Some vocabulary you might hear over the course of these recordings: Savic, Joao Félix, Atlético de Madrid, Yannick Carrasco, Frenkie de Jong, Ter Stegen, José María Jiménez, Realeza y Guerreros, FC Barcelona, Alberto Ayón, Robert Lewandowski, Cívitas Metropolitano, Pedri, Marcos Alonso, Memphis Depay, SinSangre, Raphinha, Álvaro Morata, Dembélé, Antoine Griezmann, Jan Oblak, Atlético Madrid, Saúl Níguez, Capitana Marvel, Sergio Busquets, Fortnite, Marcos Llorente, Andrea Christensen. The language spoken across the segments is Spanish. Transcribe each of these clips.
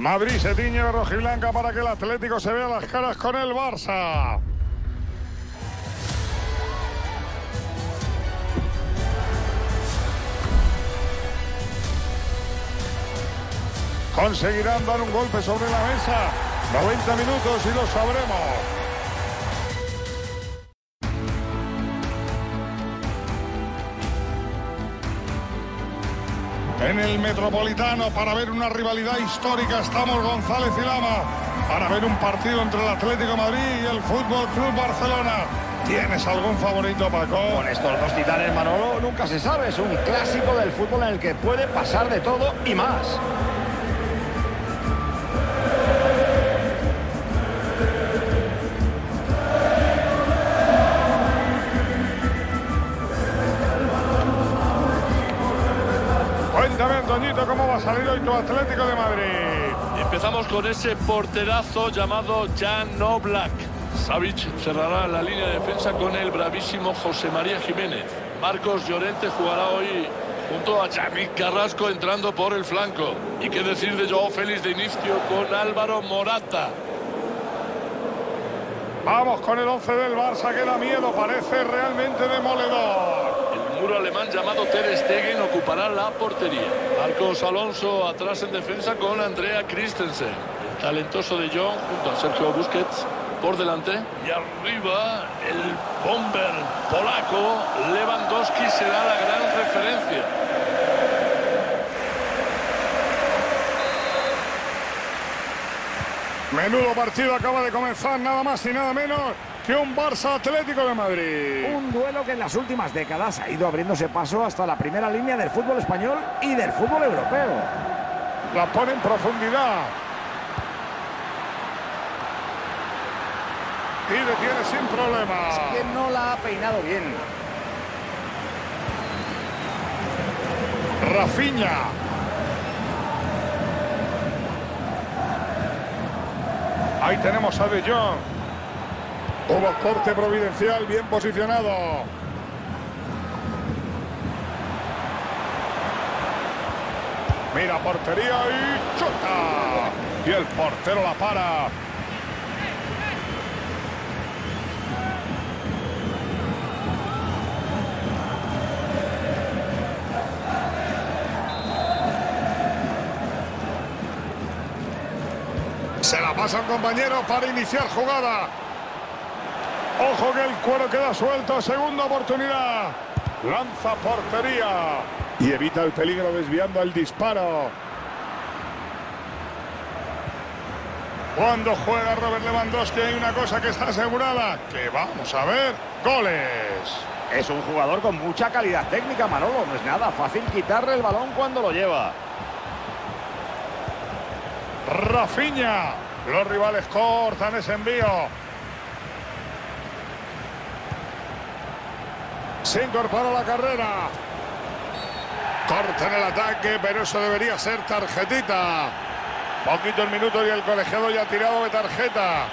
Madrid se tiñe de rojiblanca para que el Atlético se vea las caras con el Barça. Conseguirán dar un golpe sobre la mesa. 90 minutos y lo sabremos. En el Metropolitano, para ver una rivalidad histórica, estamos González y Lama, para ver un partido entre el Atlético de Madrid y el Fútbol Club Barcelona. ¿Tienes algún favorito, Paco? Con estos dos titanes, Manolo, nunca se sabe. Es un clásico del fútbol en el que puede pasar de todo y más. Toñito, ¿cómo va a salir hoy tu Atlético de Madrid? Empezamos con ese porterazo llamado Jan Oblak. Savic cerrará la línea de defensa con el bravísimo José María Jiménez. Marcos Llorente jugará hoy junto a Yannick Carrasco entrando por el flanco. Y qué decir de Joao Félix de inicio con Álvaro Morata. Vamos con el 11 del Barça, que da miedo, parece realmente demoledor. Muro alemán llamado Ter Stegen ocupará la portería. Marcos Alonso atrás en defensa con Andrea Christensen. El talentoso de Jong junto a Sergio Busquets por delante. Y arriba el bomber polaco Lewandowski será la gran referencia. Menudo partido acaba de comenzar, nada más y nada menos que un Barça Atlético de Madrid. Un duelo que en las últimas décadas ha ido abriéndose paso hasta la primera línea del fútbol español y del fútbol europeo. La pone en profundidad. Y detiene sin problemas. Es que no la ha peinado bien. Raphinha. Ahí tenemos a De Jong. Hubo corte providencial, bien posicionado. Mira, portería y chuta. Y el portero la para. Se la pasa un compañero para iniciar jugada. Ojo que el cuero queda suelto. Segunda oportunidad. Lanza portería. Y evita el peligro desviando el disparo. Cuando juega Robert Lewandowski hay una cosa que está asegurada. Que vamos a ver goles. Es un jugador con mucha calidad técnica, Manolo. No es nada fácil quitarle el balón cuando lo lleva. Raphinha. Los rivales cortan ese envío. Se incorpora la carrera. Cortan el ataque, pero eso debería ser tarjetita. Poquito el minuto y el colegiado ya ha tirado de tarjeta.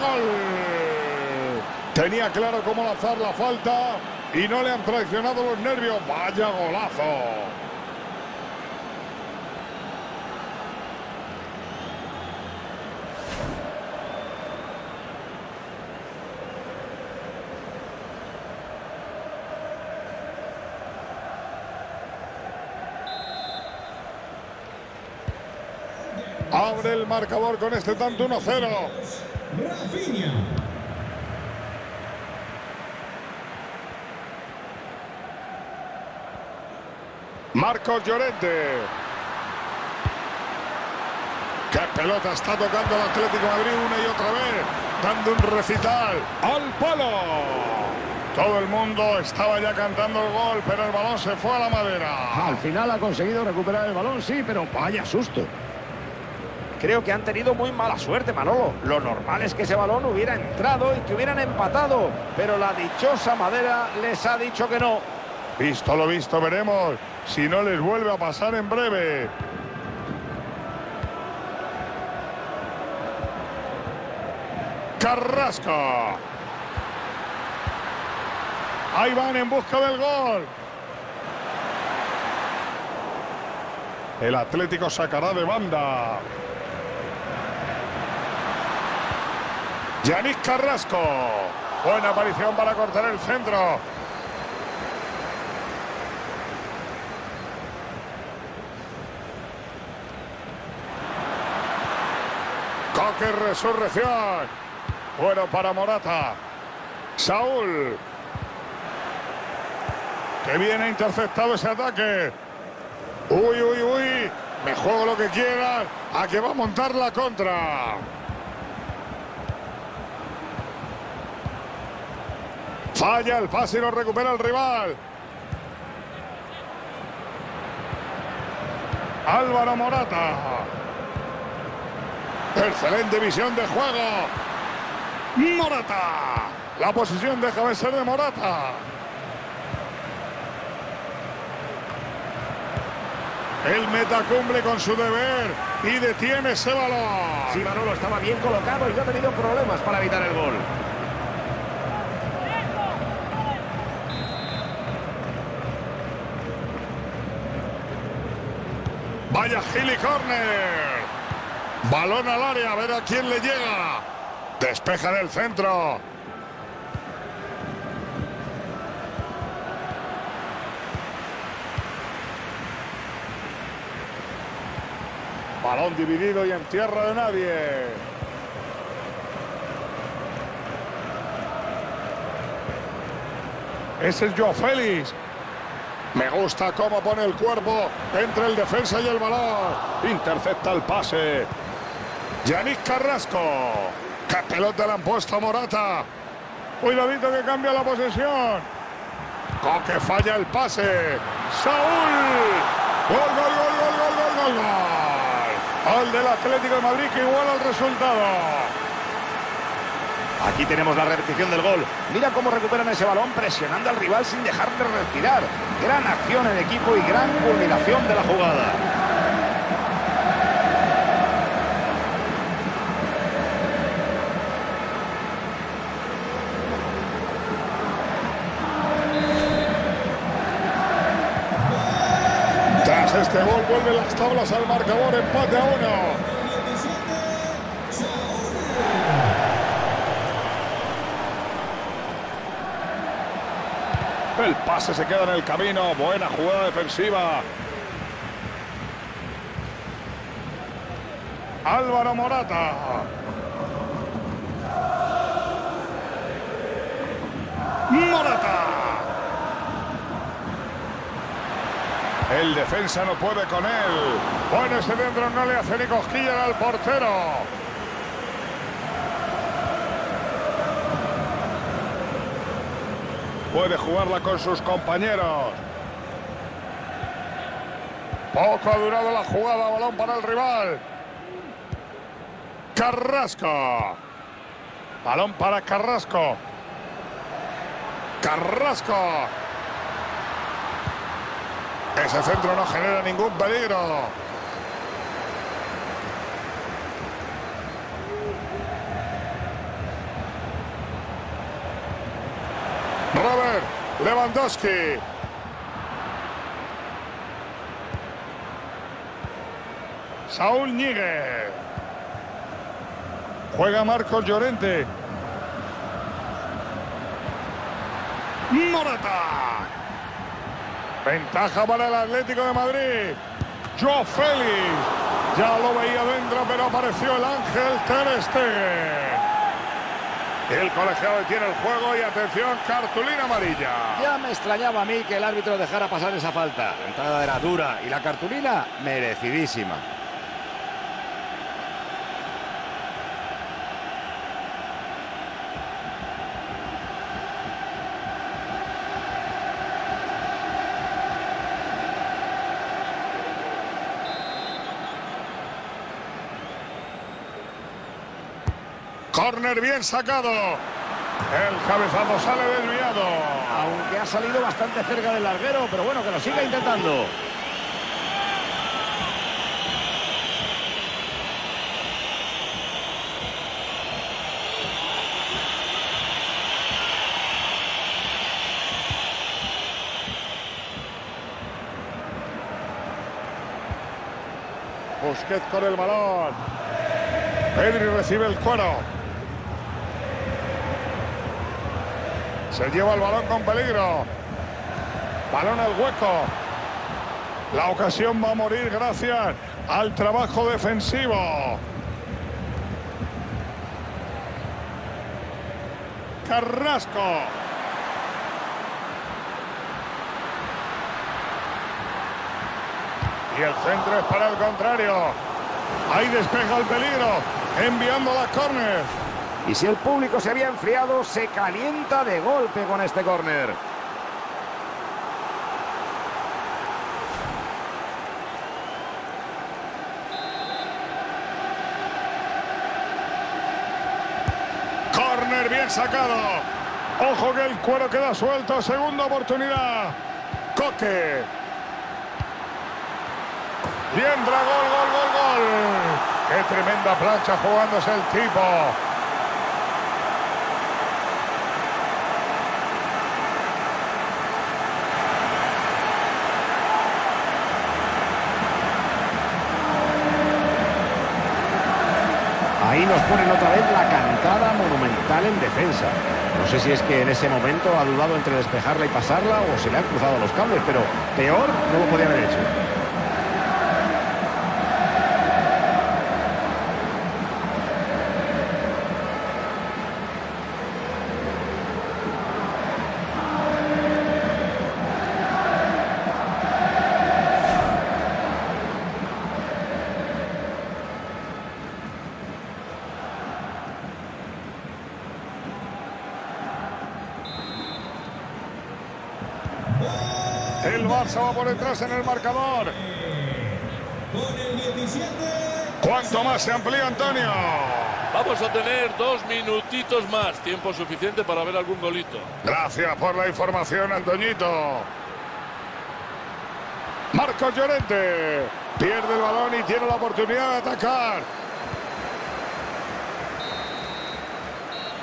Gol. Tenía claro cómo lanzar la falta y no le han traicionado los nervios. Vaya golazo. Abre el marcador con este tanto 1-0. Raphinha. Marcos Llorente. ¡Qué pelota está tocando el Atlético de Madrid una y otra vez! dando un recital al palo. Todo el mundo estaba ya cantando el gol, pero el balón se fue a la madera. Al final ha conseguido recuperar el balón, sí, pero vaya susto. Creo que han tenido muy mala suerte, Manolo. Lo normal es que ese balón hubiera entrado y que hubieran empatado, pero la dichosa madera les ha dicho que no. Visto lo visto, veremos si no les vuelve a pasar en breve. Carrasco. Ahí van en busca del gol. El Atlético sacará de banda. Yannick Carrasco. Buena aparición para cortar el centro. Coque, resurrección. Bueno para Morata. Saúl. Que viene interceptado ese ataque. Uy, uy, uy. Me juego lo que quieran. A que va a montar la contra. Falla el pase y lo recupera el rival. Álvaro Morata. Excelente visión de juego. Morata. La posición deja de ser de Morata. El meta cumple con su deber y detiene ese balón. Sí, Manolo, estaba bien colocado y no ha tenido problemas para evitar el gol. Vaya Gili Corner. Balón al área, a ver a quién le llega. Despeja del centro. Balón dividido y en tierra de nadie. Es el Joao Félix. Me gusta cómo pone el cuerpo entre el defensa y el balón. Intercepta el pase. Yannick Carrasco. ¡Qué pelota le han puesto a Morata! Cuidadito que cambia la posesión. Coque, falla el pase. ¡Saúl! ¡Gol, gol, gol, gol, gol, gol, gol! Gol del Atlético de Madrid que iguala el resultado. Aquí tenemos la repetición del gol. Mira cómo recuperan ese balón presionando al rival sin dejar de respirar. Gran acción en equipo y gran culminación de la jugada. Tras este gol vuelven las tablas al marcador. Empate a 1. El pase se queda en el camino. Buena jugada defensiva. Álvaro Morata. ¡Morata! El defensa no puede con él. Bueno, ese centro no le hace ni cosquilla al portero. Puede jugarla con sus compañeros. Poco ha durado la jugada. Balón para el rival. Carrasco. Balón para Carrasco. Carrasco. Ese centro no genera ningún peligro. Robert Lewandowski. Saúl Níguez. Juega Marcos Llorente. Morata. Ventaja para el Atlético de Madrid. Joao Félix. Ya lo veía dentro, pero apareció el ángel Ter Stegen. El colegiado detiene el juego y atención, cartulina amarilla. Ya me extrañaba a mí que el árbitro dejara pasar esa falta. La entrada era dura y la cartulina merecidísima. Córner bien sacado. El cabezazo sale desviado. Aunque ha salido bastante cerca del larguero, pero bueno, que lo siga intentando. Busquets con el balón. Pedri recibe el cuero. Se lleva el balón con peligro. Balón al hueco. La ocasión va a morir gracias al trabajo defensivo. Carrasco. Y el centro es para el contrario. Ahí despeja el peligro, enviando la córner. Y si el público se había enfriado, se calienta de golpe con este córner. Córner bien sacado. Ojo que el cuero queda suelto. Segunda oportunidad. Coque. Y entra, gol, gol, gol, gol. Qué tremenda plancha jugándose el tipo. Ahí nos ponen otra vez la cantada monumental en defensa. No sé si es que en ese momento ha dudado entre despejarla y pasarla o se le han cruzado los cables, pero peor no lo podía haber hecho. El Barça va por detrás en el marcador. Con el 17. ¿Cuánto más se amplía, Antonio? Vamos a tener 2 minutitos más. Tiempo suficiente para ver algún golito. Gracias por la información, Antoñito. Marcos Llorente. Pierde el balón y tiene la oportunidad de atacar.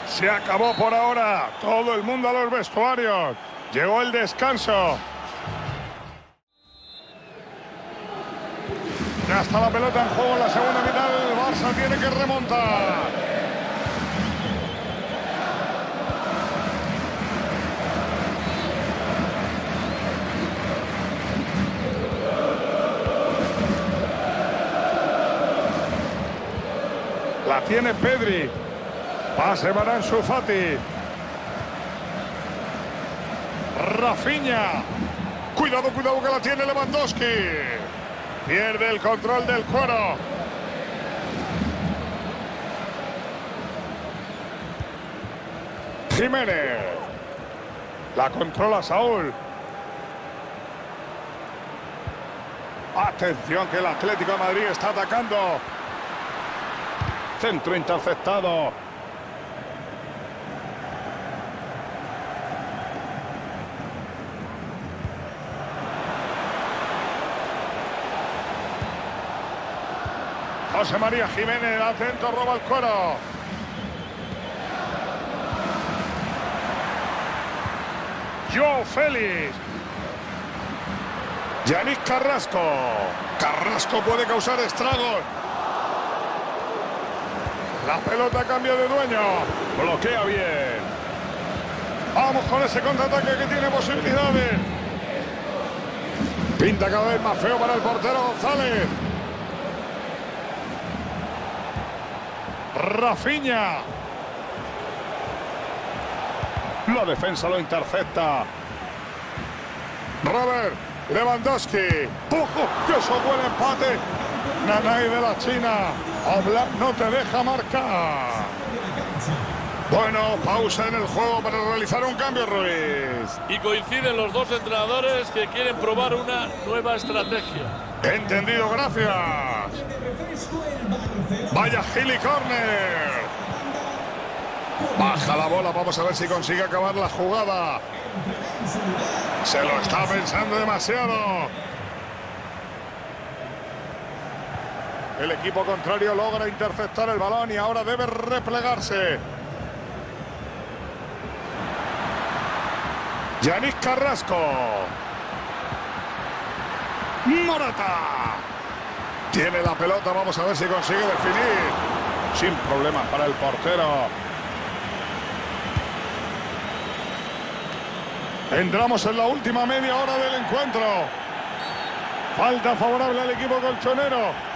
Se acabó por ahora. Todo el mundo a los vestuarios. Llegó el descanso. Ya está la pelota en juego en la segunda mitad. El Barça tiene que remontar. La tiene Pedri. Pase para Ansu Fati. Raphinha. Cuidado, cuidado que la tiene Lewandowski. Pierde el control del cuero. Jiménez. La controla Saúl. Atención que el Atlético de Madrid está atacando. Centro interceptado. José María Jiménez, atento, roba el cuero. Joao Félix. Yannick Carrasco. Carrasco puede causar estragos. La pelota cambia de dueño. Bloquea bien. Vamos con ese contraataque que tiene posibilidades. Pinta cada vez más feo para el portero González. Raphinha. La defensa lo intercepta. Robert Lewandowski. ¡Ojo! ¡Qué eso buen empate! Nanay de la China. Oblak no te deja marcar. Bueno, pausa en el juego para realizar un cambio, Ruiz. Y coinciden los dos entrenadores que quieren probar una nueva estrategia. Entendido, gracias. Vaya gil y córner. Baja la bola, vamos a ver si consigue acabar la jugada. Se lo está pensando demasiado. El equipo contrario logra interceptar el balón y ahora debe replegarse. Yannick Carrasco. Morata. Tiene la pelota, vamos a ver si consigue definir. Sin problemas para el portero. Entramos en la última media hora del encuentro. Falta favorable al equipo colchonero.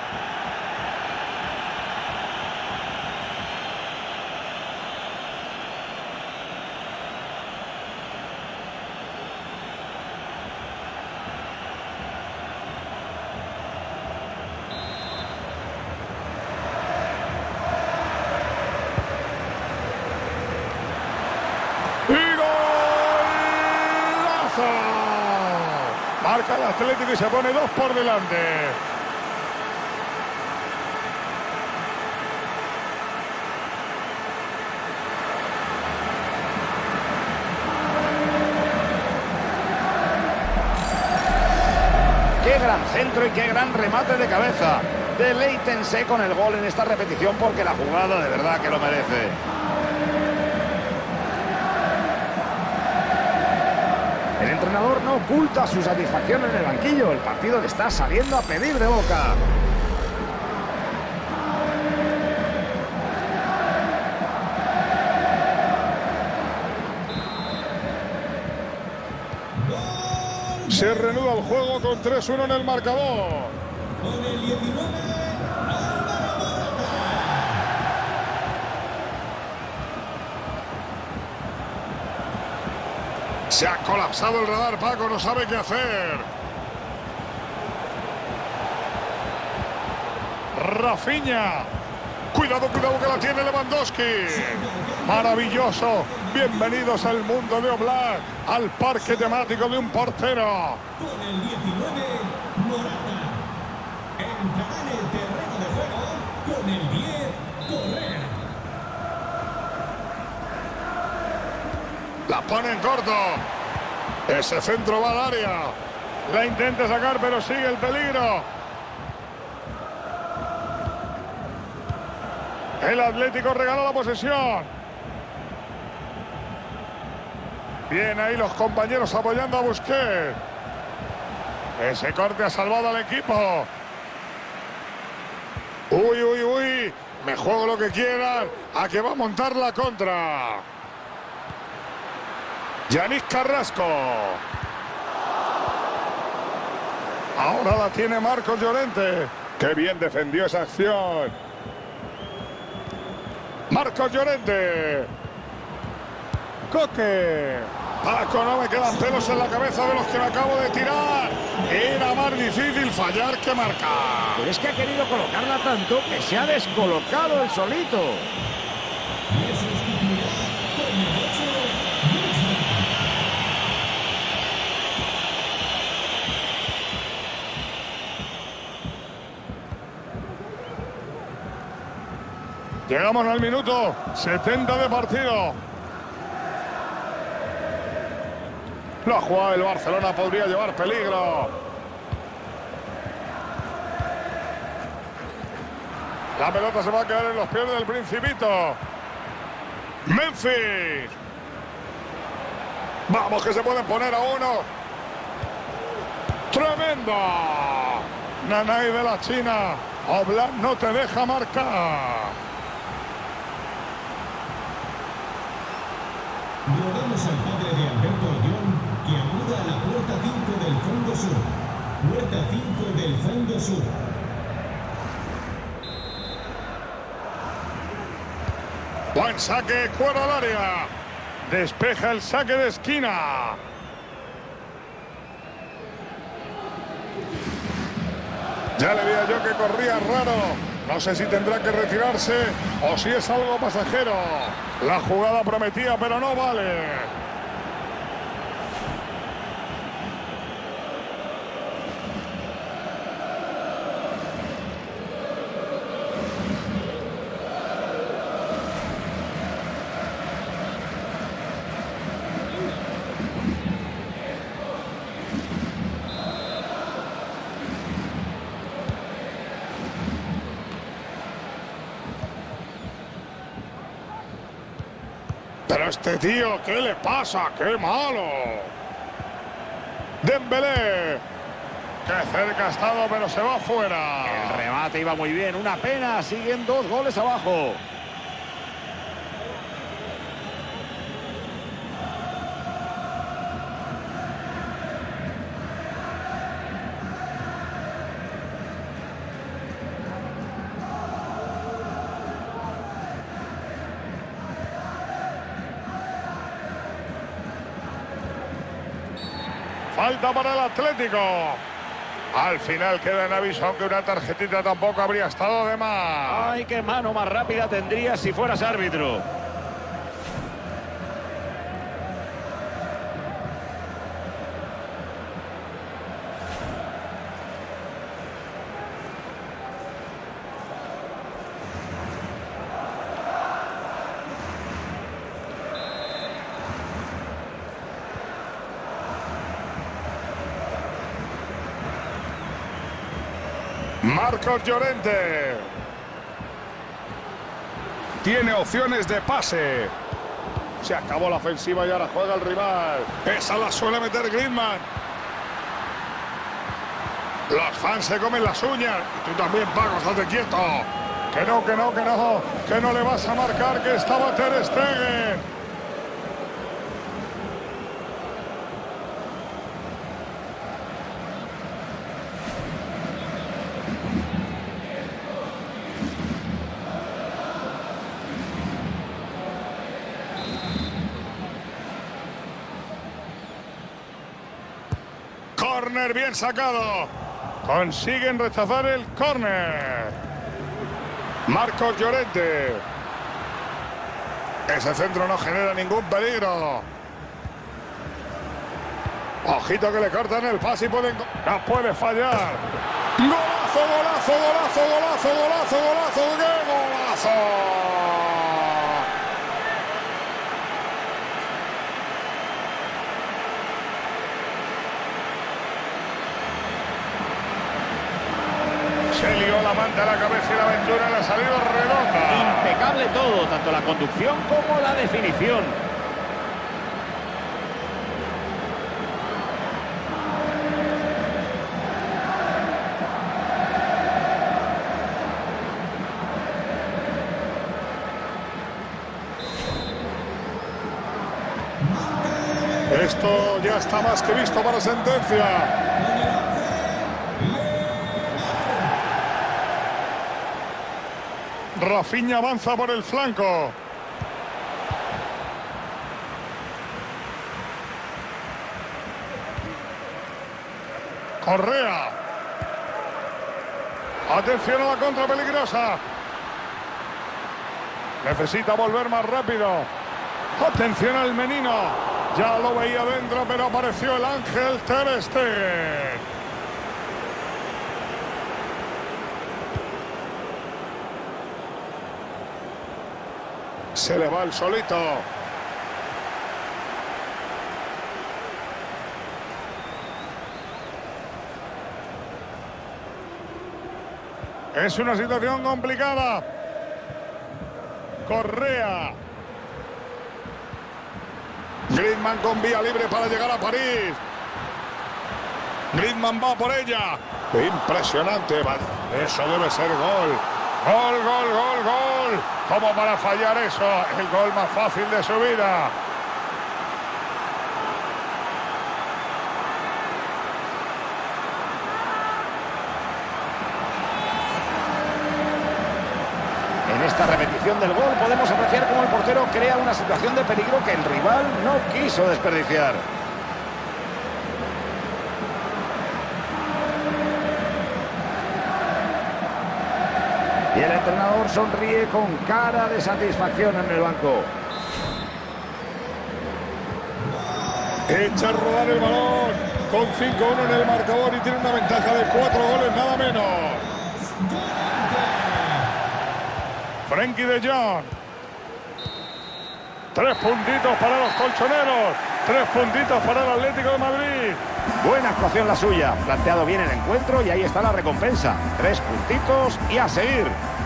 Marca el Atlético y se pone 2 por delante. Qué gran centro y qué gran remate de cabeza. Deleítense con el gol en esta repetición porque la jugada de verdad que lo merece. El entrenador no oculta su satisfacción en el banquillo. El partido le está saliendo a pedir de boca. Se reanuda el juego con 3-1 en el marcador. Con el 19, Álvaro Morata. Se ha colapsado el radar, Paco, no sabe qué hacer. Raphinha. Cuidado, cuidado que la tiene Lewandowski. Maravilloso. Bienvenidos al mundo de Oblak, al parque temático de un portero. Con el 19, Morata. Entrará en el terreno de juego. Con el 10, Correa. La pone en corto. Ese centro va al área. La intenta sacar, pero sigue el peligro. El Atlético regaló la posesión. Bien ahí los compañeros apoyando a Busquets. Ese corte ha salvado al equipo. Uy, uy, uy. Me juego lo que quieran. A que va a montar la contra. Yannick Carrasco. Ahora la tiene Marcos Llorente. Qué bien defendió esa acción. Marcos Llorente. Coque. Paco, no me quedan pelos en la cabeza de los que me acabo de tirar. Era más difícil fallar que marcar. Pero es que ha querido colocarla tanto que se ha descolocado el solito. Llegamos al minuto 70 de partido. La jugada del Barcelona podría llevar peligro. La pelota se va a quedar en los pies del Principito. Memphis. Vamos que se pueden poner a uno. Tremendo. Nanay de la China. Oblak no te deja marcar. Lloramos al padre de Alberto Ayón, que amuda a la puerta 5 del fondo sur. Puerta 5 del fondo sur. Buen saque, fuera del área. Despeja el saque de esquina. Ya le veía yo que corría raro. No sé si tendrá que retirarse o si es algo pasajero. La jugada prometía, pero no vale. Pero este tío, ¿qué le pasa? ¡Qué malo! Dembélé. ¡Qué cerca ha estado, pero se va fuera! El remate iba muy bien. Una pena. Siguen 2 goles abajo. Falta para el Atlético. Al final queda en aviso, aunque una tarjetita tampoco habría estado de más. Ay, qué mano más rápida tendría si fueras árbitro. Marcos Llorente. Tiene opciones de pase. Se acabó la ofensiva y ahora juega el rival. Esa la suele meter Griezmann. Los fans se comen las uñas. Y tú también, Paco, estate quieto. Que no, que no, que no. Que no le vas a marcar, que estaba Ter Stegen. Córner bien sacado. Consiguen rechazar el córner. Marcos Llorente. Ese centro no genera ningún peligro. Ojito que le cortan el pase y pueden... No puede fallar. ¡Golazo, golazo, golazo, golazo, golazo, golazo! ¡Qué golazo! Se lió la manta a la cabeza y la aventura le ha salido redonda. Impecable todo, tanto la conducción como la definición. Esto ya está más que visto para sentencia. Raphinha avanza por el flanco. Correa. Atención a la contra peligrosa. Necesita volver más rápido. Atención al menino. Ya lo veía dentro, pero apareció el ángel Ter Stegen. Se le va el solito. Es una situación complicada. Correa. Griezmann con vía libre para llegar a París. Griezmann va por ella. Impresionante. Eso debe ser gol. Gol, gol, gol, gol. ¿Cómo para fallar eso? El gol más fácil de su vida. En esta repetición del gol podemos apreciar cómo el portero crea una situación de peligro que el rival no quiso desperdiciar. Y el entrenador sonríe con cara de satisfacción en el banco. Echa a rodar el balón con 5-1 en el marcador y tiene una ventaja de 4 goles, nada menos. Frenkie de Jong. 3 puntitos para los colchoneros. 3 puntitos para el Atlético de Madrid. Buena actuación la suya, planteado bien el encuentro y ahí está la recompensa. 3 puntitos y a seguir.